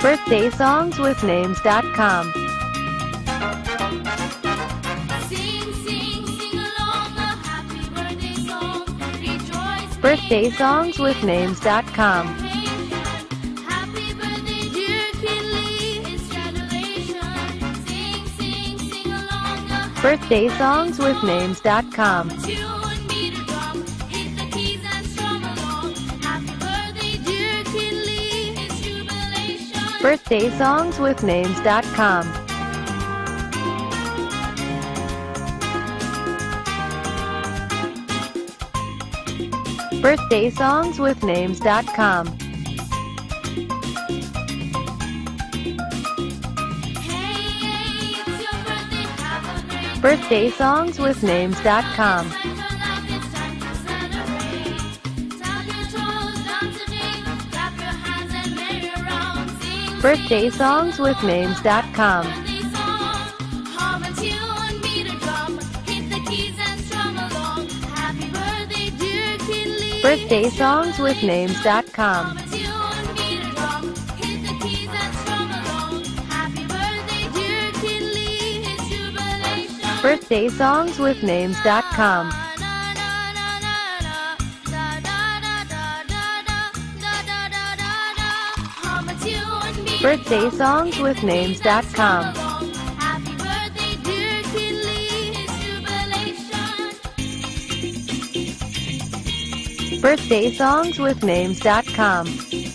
BirthdaySongsWithNames.com. BirthdaySongsWithNames.com. Happy birthday, dear Kinley. It's graduation. Sing, sing, sing along. BirthdaySongsWithNames.com. Tune meter drop. Hit the keys and strum along. Happy birthday, dear Kinley. It's jubilation. BirthdaySongsWithNames.com. BirthdaySongsWithNames.com. Hey, it's your birthday, have a great birthday. BirthdaySongsWithNames.com. BirthdaySongsWithNames.com. BirthdaySongsWithNames.com. BirthdaySongsWithNames.com. BirthdaySongsWithNames.com. BirthdaySongsWithNames.com.